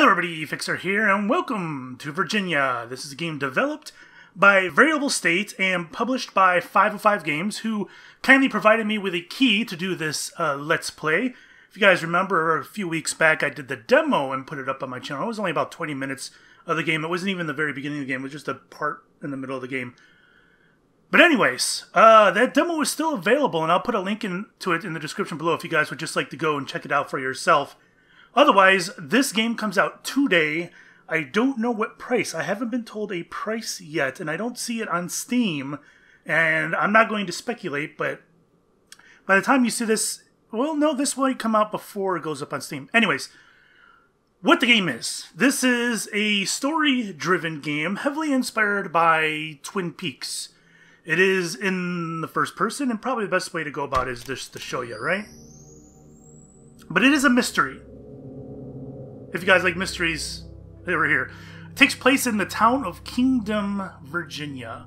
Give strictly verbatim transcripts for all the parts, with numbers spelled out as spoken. Hello everybody, Fixxxer here, and welcome to Virginia. This is a game developed by Variable State and published by five oh five Games, who kindly provided me with a key to do this uh, Let's Play. If you guys remember, a few weeks back I did the demo and put it up on my channel. It was only about twenty minutes of the game. It wasn't even the very beginning of the game, it was just a part in the middle of the game. But anyways, uh, that demo is still available, and I'll put a link in, to it in the description below if you guys would just like to go and check it out for yourself. Otherwise, this game comes out today. I don't know what price. I haven't been told a price yet, and I don't see it on Steam, and I'm not going to speculate, but by the time you see this, well, no, this might come out before it goes up on Steam. Anyways, what the game is. This is a story-driven game heavily inspired by Twin Peaks. It is in the first person, and probably the best way to go about it is just to show you, right? But it is a mystery. If you guys like mysteries, they were here. It takes place in the town of Kingdom, Virginia.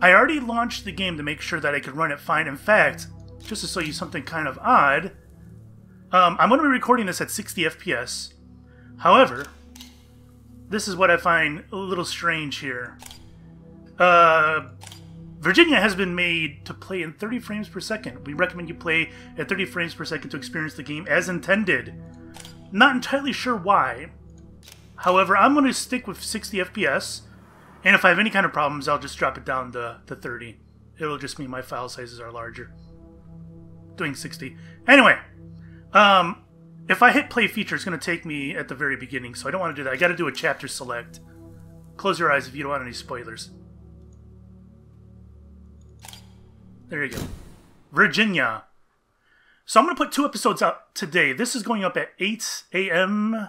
I already launched the game to make sure that I could run it fine. In fact, just to show you something kind of odd, um, I'm going to be recording this at sixty F P S. However, this is what I find a little strange here. Uh, Virginia has been made to play in thirty frames per second. We recommend you play at thirty frames per second to experience the game as intended. Not entirely sure why. However, I'm going to stick with sixty F P S, and if I have any kind of problems, I'll just drop it down to, to thirty. It'll just mean my file sizes are larger. Doing sixty. Anyway, um, if I hit play feature, it's going to take me at the very beginning, so I don't want to do that. I got to do a chapter select. Close your eyes if you don't want any spoilers. There you go. Virginia. So I'm going to put two episodes out today. This is going up at eight A M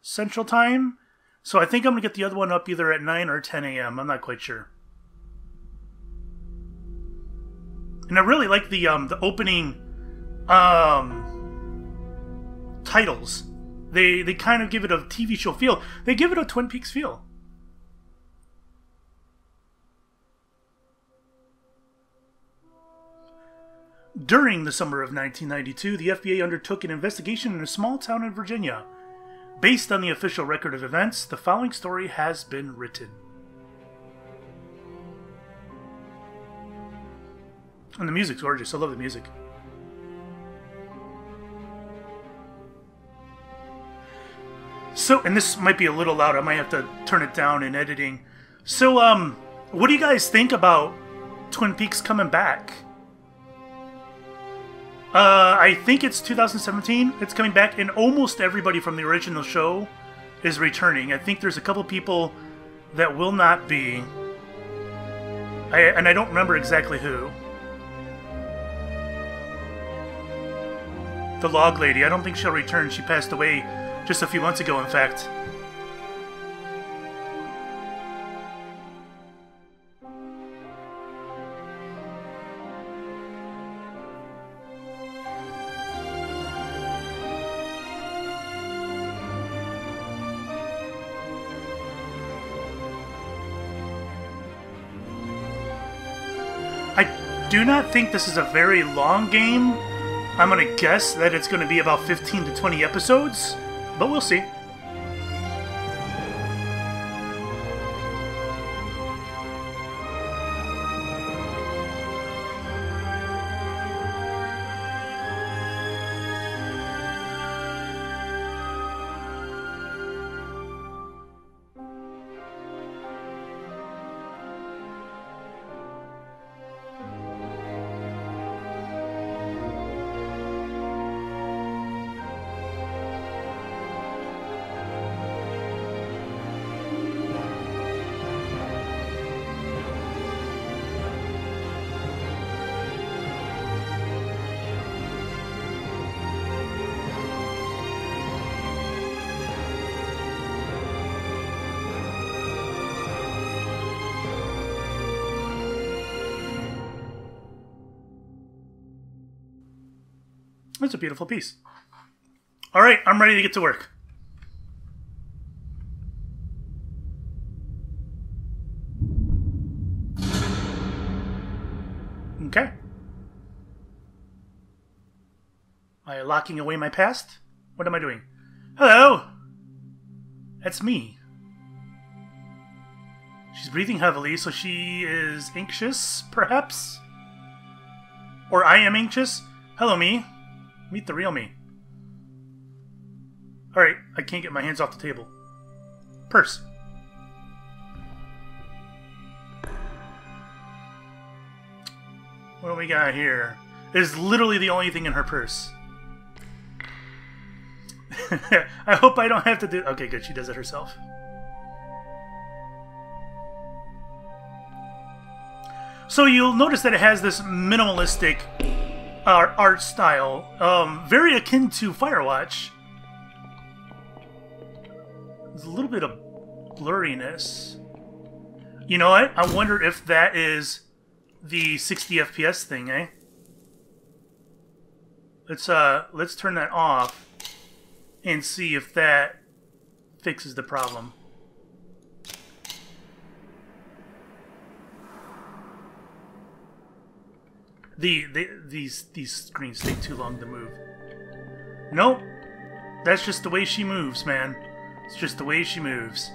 Central Time. So I think I'm going to get the other one up either at nine or ten A M I'm not quite sure. And I really like the um, the opening um, titles. They, they kind of give it a T V show feel. They give it a Twin Peaks feel. During the summer of nineteen ninety-two, the F B I undertook an investigation in a small town in Virginia. Based on the official record of events, the following story has been written. And the music's gorgeous. I love the music. So, and this might be a little loud. I might have to turn it down in editing. So, um, what do you guys think about Twin Peaks coming back? Uh, I think it's two thousand seventeen. It's coming back, and almost everybody from the original show is returning. I think there's a couple people that will not be. I, and I don't remember exactly who. The log lady. I don't think she'll return. She passed away just a few months ago, in fact. I do not think this is a very long game. I'm going to guess that it's going to be about fifteen to twenty episodes, but we'll see. That's a beautiful piece. All right, I'm ready to get to work. Okay. Am I locking away my past? What am I doing? Hello! That's me. She's breathing heavily, so she is anxious, perhaps? Or I am anxious? Hello, me. Meet the real me. Alright, I can't get my hands off the table. Purse. What do we got here? It is literally the only thing in her purse. I hope I don't have to do... Okay, good. She does it herself. So you'll notice that it has this minimalistic uh, art style, um, very akin to Firewatch. There's a little bit of blurriness. You know what? I wonder if that is the sixty F P S thing, eh? Let's uh, let's turn that off and see if that fixes the problem. The, the these these screens take too long to move. Nope, that's just the way she moves, man. It's just the way she moves.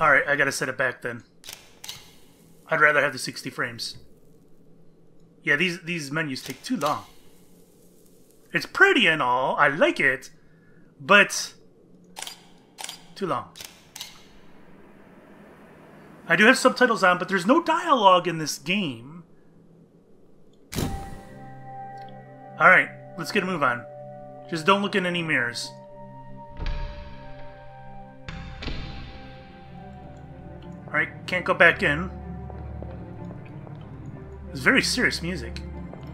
All right, I gotta set it back then. I'd rather have the sixty frames. Yeah, these these menus take too long. It's pretty and all, I like it, but too long. I do have subtitles on, but there's no dialogue in this game. Alright, let's get a move on. Just don't look in any mirrors. Alright, can't go back in. It's very serious music.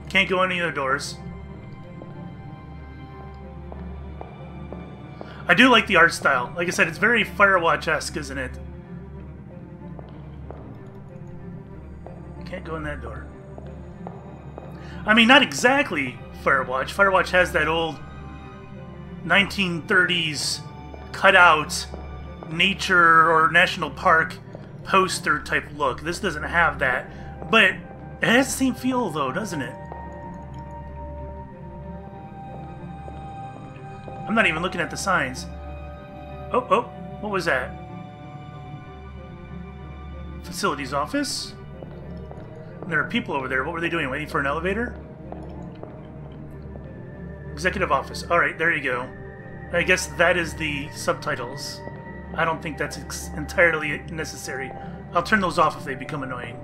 Can't go in any other doors. I do like the art style. Like I said, it's very Firewatch-esque, isn't it? Can't go in that door. I mean, not exactly Firewatch. Firewatch has that old nineteen thirties cutout nature or national park poster type look. This doesn't have that. But it has the same feel, though, doesn't it? I'm not even looking at the signs. Oh, oh, what was that? Facilities office? There are people over there. What were they doing? Waiting for an elevator? Executive office. Alright, there you go. I guess that is the subtitles. I don't think that's ex- entirely necessary. I'll turn those off if they become annoying.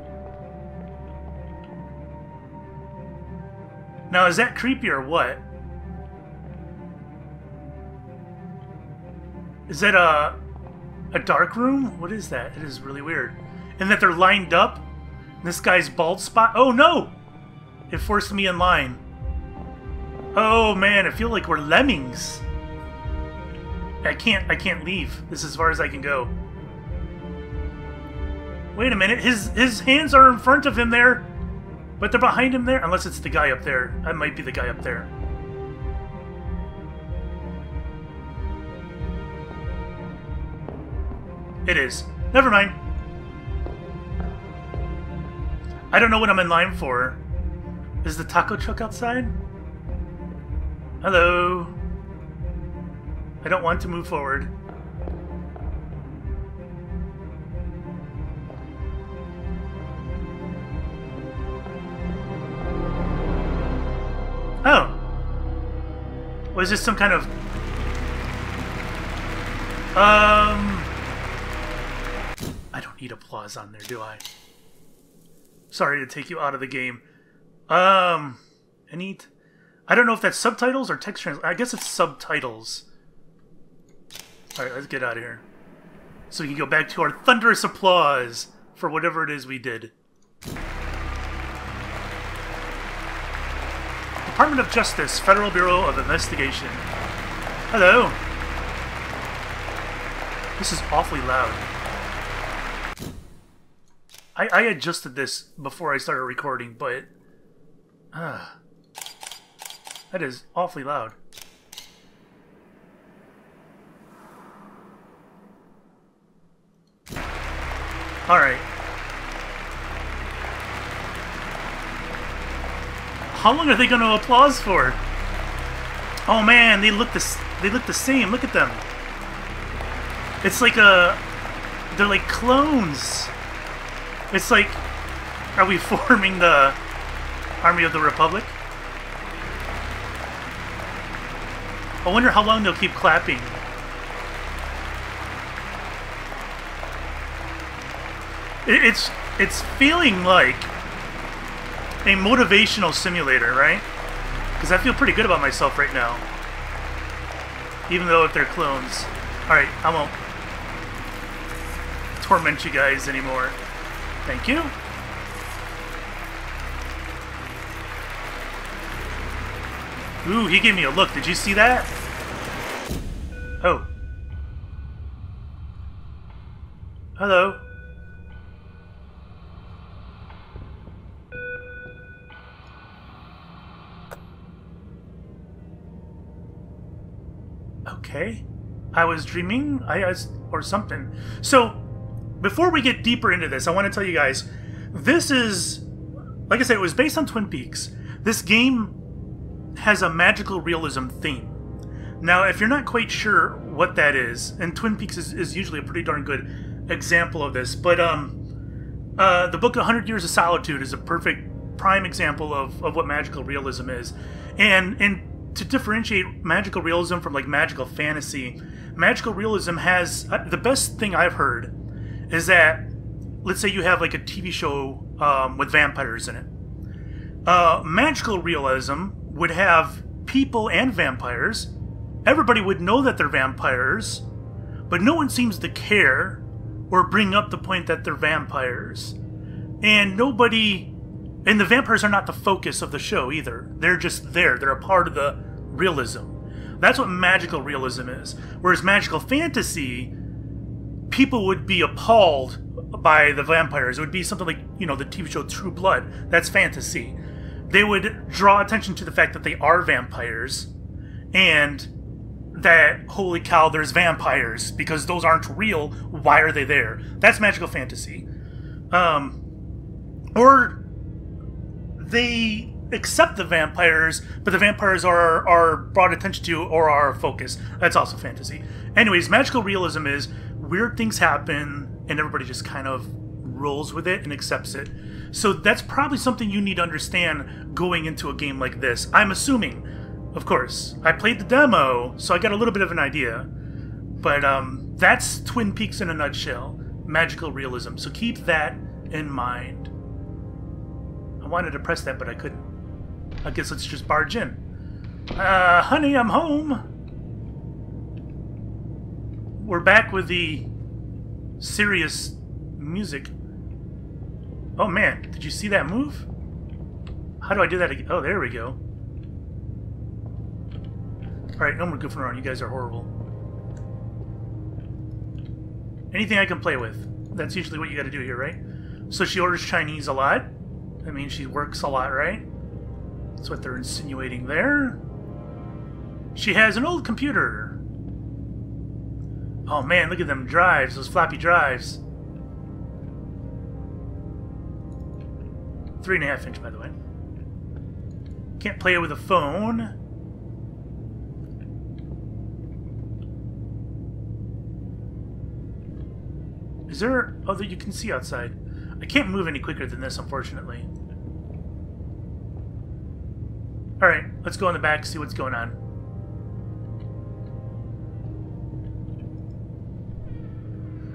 Now, is that creepy or what? Is that a, a dark room? What is that? It is really weird. And that they're lined up? This guy's bald spot? Oh no! It forced me in line. Oh man, I feel like we're lemmings. I can't, I can't leave. This is as far as I can go. Wait a minute, his, his hands are in front of him there. But they're behind him there? Unless it's the guy up there. That might be the guy up there. It is. Never mind. I don't know what I'm in line for. Is the taco truck outside? Hello. I don't want to move forward. Oh. Was this some kind of... Um... I don't need applause on there, do I? Sorry to take you out of the game. Um, I need... I don't know if that's subtitles or text trans... I guess it's subtitles. Alright, let's get out of here. So we can go back to our thunderous applause for whatever it is we did. Department of Justice, Federal Bureau of Investigation. Hello. This is awfully loud. I, I adjusted this before I started recording, but uh, that is awfully loud. All right. How long are they going to applause for? Oh man, they look the they look the same. Look at them. It's like a... They're like clones. It's like... Are we forming the Army of the Republic? I wonder how long they'll keep clapping. It, it's it's feeling like a motivational simulator, right? Because I feel pretty good about myself right now. Even though if they're clones. Alright, I won't torment you guys anymore. Thank you. Ooh, he gave me a look. Did you see that? Oh. Hello. Okay. I was dreaming, I, I or something. So, before we get deeper into this, I want to tell you guys, this is, like I said, it was based on Twin Peaks. This game has a magical realism theme. Now, if you're not quite sure what that is, and Twin Peaks is, is usually a pretty darn good example of this, but um, uh, the book one hundred years of Solitude is a perfect prime example of, of what magical realism is. And, and to differentiate magical realism from like magical fantasy, magical realism has, uh, the best thing I've heard is that, let's say you have like a T V show um, with vampires in it. Uh, magical realism would have people and vampires. Everybody would know that they're vampires, but no one seems to care or bring up the point that they're vampires. And nobody, and the vampires are not the focus of the show either. They're just there. They're a part of the realism. That's what magical realism is. Whereas magical fantasy, people would be appalled by the vampires. It would be something like, you know, the T V show True Blood. That's fantasy. They would draw attention to the fact that they are vampires and that, holy cow, there's vampires because those aren't real. Why are they there? That's magical fantasy. Um, or they accept the vampires, but the vampires are, are brought attention to or are a focus. That's also fantasy. Anyways, magical realism is weird things happen and everybody just kind of rolls with it and accepts it. So that's probably something you need to understand going into a game like this. I'm assuming, of course. I played the demo, so I got a little bit of an idea. But um, that's Twin Peaks in a nutshell. Magical realism. So keep that in mind. I wanted to press that, but I couldn't. I guess let's just barge in. Uh, honey, I'm home! We're back with the serious music. Oh man, did you see that move? How do I do that again? Oh, there we go. Alright, no more goofing around. You guys are horrible. Anything I can play with. That's usually what you gotta do here, right? So she orders Chinese a lot. I mean, she works a lot, right? That's what they're insinuating there. She has an old computer. Oh man, look at them drives, those floppy drives. Three and a half inch, by the way. Can't play it with a phone. Is there... Oh, that you can see outside. I can't move any quicker than this, unfortunately. Alright, let's go in the back, see what's going on.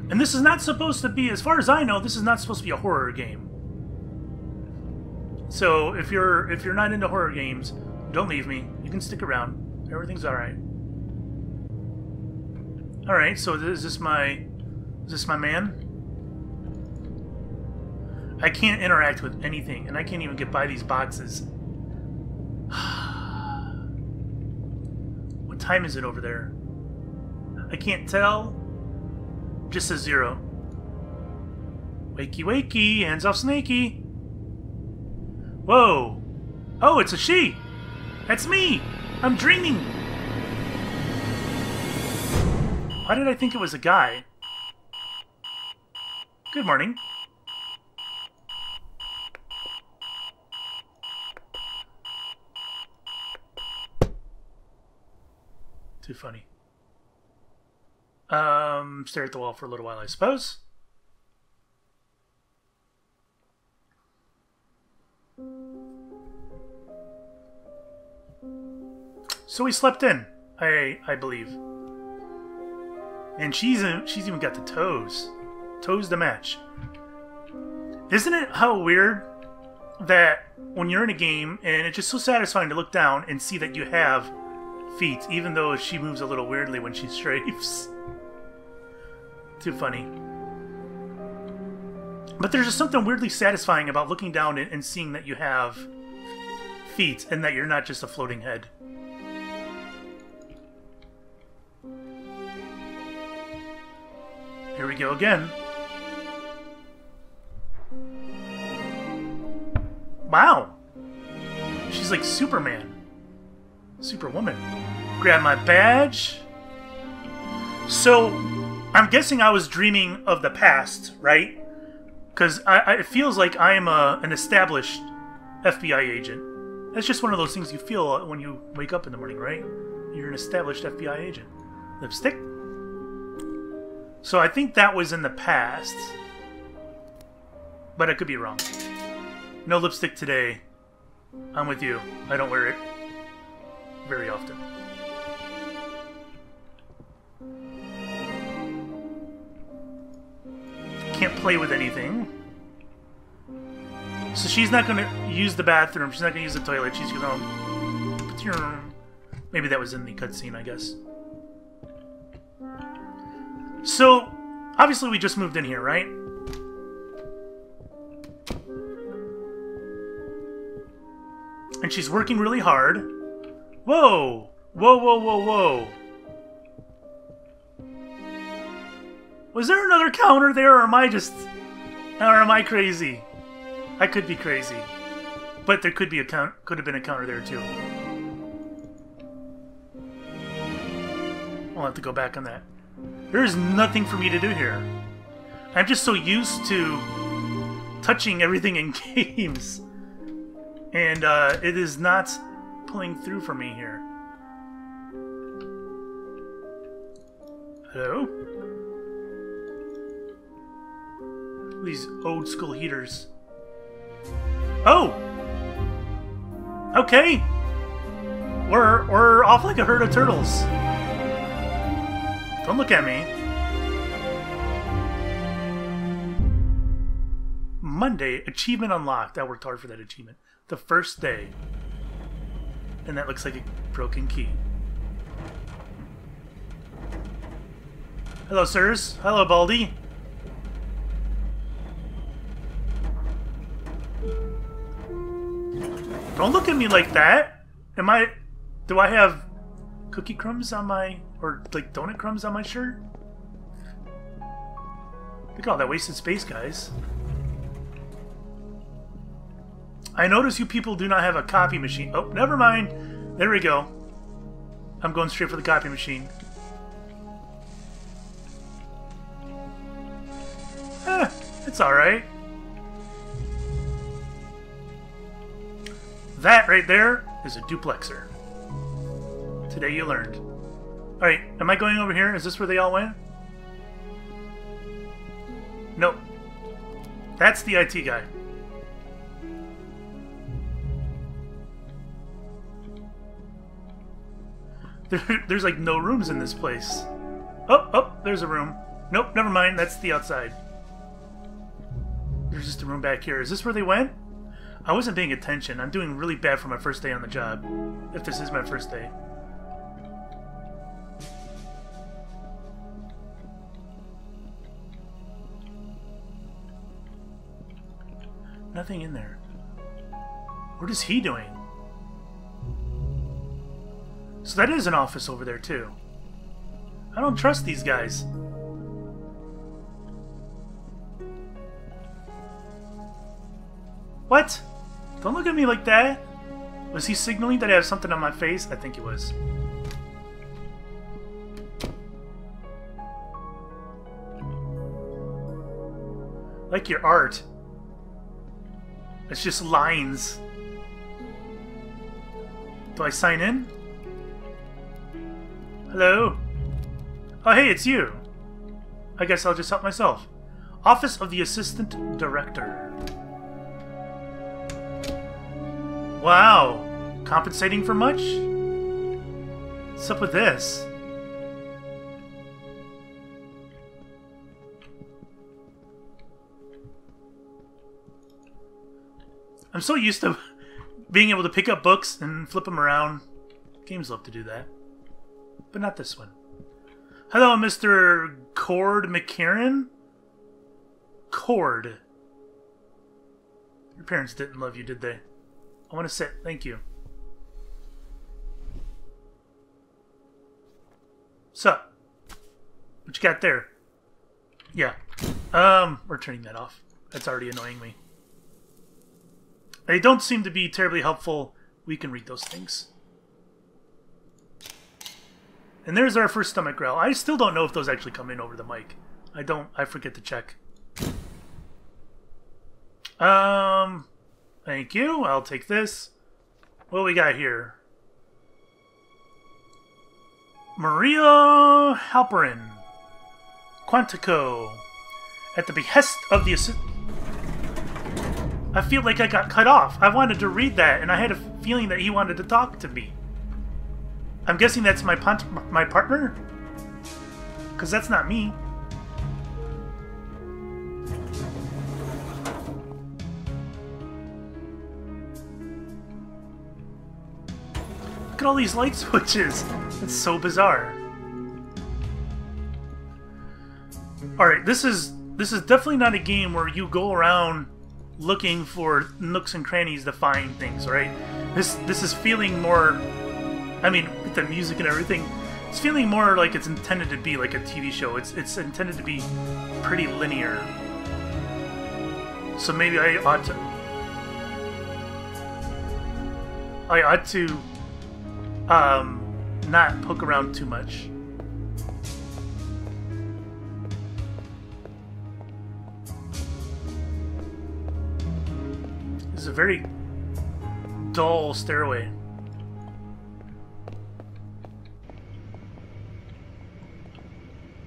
And this is not supposed to be, as far as I know, this is not supposed to be a horror game. So if you're if you're not into horror games, don't leave me. You can stick around. Everything's all right. All right. So is this my is this my man? I can't interact with anything, and I can't even get by these boxes. What time is it over there? I can't tell. Just a zero. Wakey, wakey. Hands off, Snakey. Whoa! Oh, it's a she! That's me! I'm dreaming! Why did I think it was a guy? Good morning. Too funny. Um, stare at the wall for a little while, I suppose. So we slept in, I I believe. And she's she's even got the toes, toes to match. Isn't it how weird that when you're in a game and it's just so satisfying to look down and see that you have feet, even though she moves a little weirdly when she strafes. Too funny. But there's just something weirdly satisfying about looking down and seeing that you have feet and that you're not just a floating head. Here we go again. Wow! She's like Superman. Superwoman. Grab my badge. So, I'm guessing I was dreaming of the past, right? Because I, I, it feels like I am a, an established F B I agent. That's just one of those things you feel when you wake up in the morning, right? You're an established F B I agent. Lipstick. So I think that was in the past. But I could be wrong. No lipstick today. I'm with you. I don't wear it very often. Can't play with anything. So she's not going to use the bathroom. She's not going to use the toilet. She's going to... Maybe that was in the cutscene, I guess. So, obviously we just moved in here, right? And she's working really hard. Whoa! Whoa, whoa, whoa, whoa. Was there another counter there, or am I just... Or am I crazy? I could be crazy. But there could be a count... Could have been a counter there, too. I'll have to go back on that. There is nothing for me to do here. I'm just so used to touching everything in games. And uh, it is not pulling through for me here. Hello? These old school heaters. Oh! Okay! We're, we're off like a herd of turtles. Don't look at me. Monday, achievement unlocked. I worked hard for that achievement. The first day. And that looks like a broken key. Hello, sirs. Hello, Baldy. Don't look at me like that. Am I... Do I have cookie crumbs on my... Or, like, donut crumbs on my shirt? Look at all that wasted space, guys. I notice you people do not have a copy machine. Oh, never mind. There we go. I'm going straight for the copy machine. Eh, it's alright. That right there is a duplexer. Today you learned. Alright, am I going over here? Is this where they all went? Nope. That's the I T guy. There, there's like no rooms in this place. Oh, oh, there's a room. Nope, never mind. That's the outside. There's just a room back here. Is this where they went? I wasn't paying attention. I'm doing really bad for my first day on the job. If this is my first day. Nothing in there. What is he doing? So that is an office over there, too. I don't trust these guys. What? Don't look at me like that. Was he signaling that I have something on my face? I think he was. Like your art. It's just lines. Do I sign in? Hello? Oh, hey, it's you. I guess I'll just help myself. Office of the Assistant Director. Wow. Compensating for much? What's up with this? I'm so used to being able to pick up books and flip them around. Games love to do that. But not this one. Hello, Mister Cord McCarran? Cord. Your parents didn't love you, did they? I want to sit. Thank you. So, what you got there? Yeah. Um, we're turning that off. That's already annoying me. They don't seem to be terribly helpful. We can read those things. And there's our first stomach growl. I still don't know if those actually come in over the mic. I don't. I forget to check. Um, thank you. I'll take this. What do we got here? Maria Halperin. Quantico. At the behest of the assist... I feel like I got cut off. I wanted to read that, and I had a feeling that he wanted to talk to me. I'm guessing that's my pont- my partner? Because that's not me. Look at all these light switches. It's so bizarre. Alright, this is this is definitely not a game where you go around looking for nooks and crannies to find things, right? This this is feeling more, I mean, with the music and everything, it's feeling more like it's intended to be like a T V show. It's it's intended to be pretty linear. So maybe I ought to I ought to um not poke around too much. This is a very dull stairway.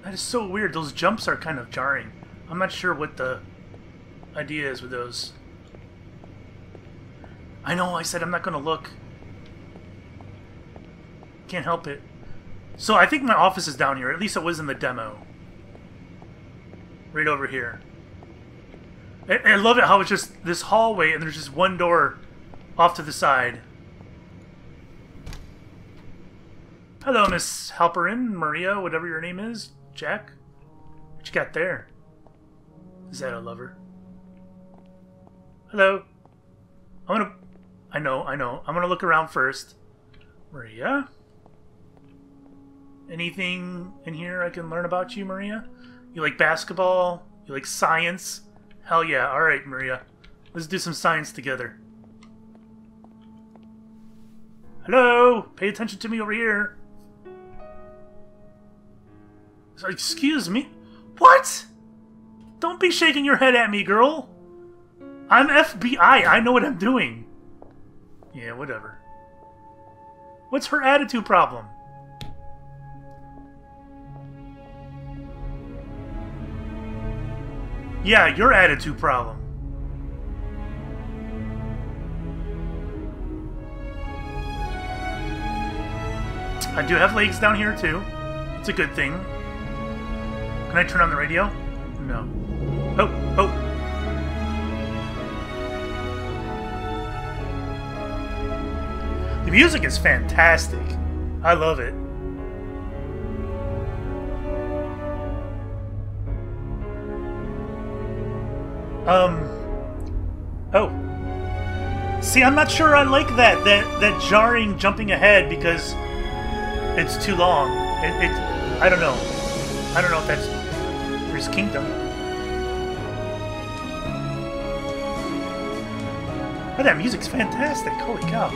That is so weird. Those jumps are kind of jarring. I'm not sure what the idea is with those. I know, I said I'm not going to look. Can't help it. So I think my office is down here. At least it was in the demo. Right over here. I love it how it's just this hallway and there's just one door off to the side. Hello, Miss Halperin, Maria, whatever your name is. Jack? What you got there? Is that a lover? Hello. I'm gonna... I know, I know. I'm gonna look around first. Maria? Anything in here I can learn about you, Maria? You like basketball? You like science? Hell yeah. Alright, Maria. Let's do some science together. Hello! Pay attention to me over here! So, excuse me? What?! Don't be shaking your head at me, girl! I'm F B I! I know what I'm doing! Yeah, whatever. What's her attitude problem? Yeah, your attitude problem. I do have legs down here, too. It's a good thing. Can I turn on the radio? No. Oh, oh. The music is fantastic. I love it. Um, oh. See, I'm not sure I like that, that, that jarring jumping ahead because it's too long. It, it, I don't know. I don't know if that's... There's Kingdom. Oh, that music's fantastic. Holy cow.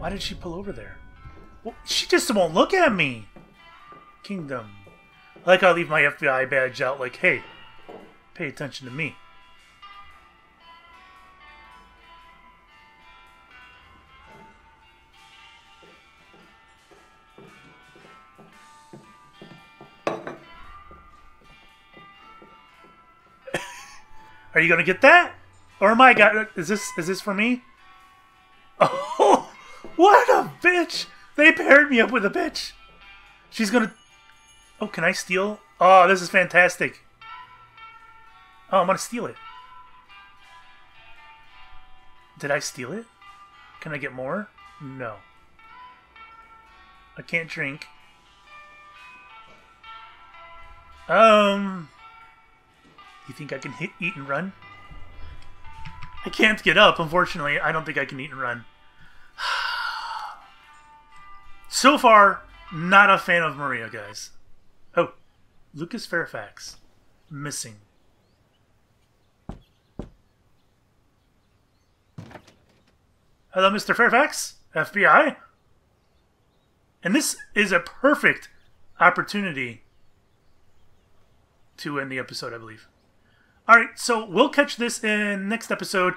Why did she pull over there? Well, she just won't look at me! Kingdom. I like how I leave my F B I badge out like, hey, pay attention to me. Are you gonna get that? Or am I got? Is this is this for me? Oh, what a bitch! They paired me up with a bitch. She's gonna. Oh, can I steal? Oh, this is fantastic. Oh, I'm gonna steal it. Did I steal it? Can I get more? No. I can't drink. Um. You think I can hit, eat and run? I can't get up, unfortunately. I don't think I can eat and run. So far, not a fan of Maria, guys. Oh, Lucas Fairfax. Missing. Hello, Mister Fairfax, F B I. And this is a perfect opportunity to end the episode, I believe. All right, so we'll catch this in next episode.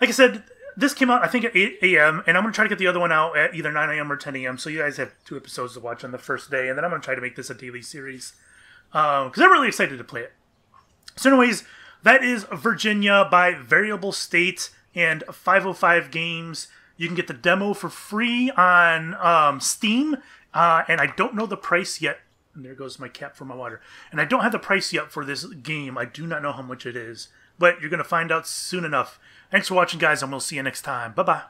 Like I said, this came out, I think, at eight A M, and I'm going to try to get the other one out at either nine A M or ten A M, so you guys have two episodes to watch on the first day, and then I'm going to try to make this a daily series, because um, I'm really excited to play it. So anyways, that is Virginia by Variable State and five oh five Games. You can get the demo for free on um, Steam, uh, and I don't know the price yet. And there goes my cap for my water. And I don't have the price yet for this game. I do not know how much it is. But you're going to find out soon enough. Thanks for watching, guys, and we'll see you next time. Bye-bye.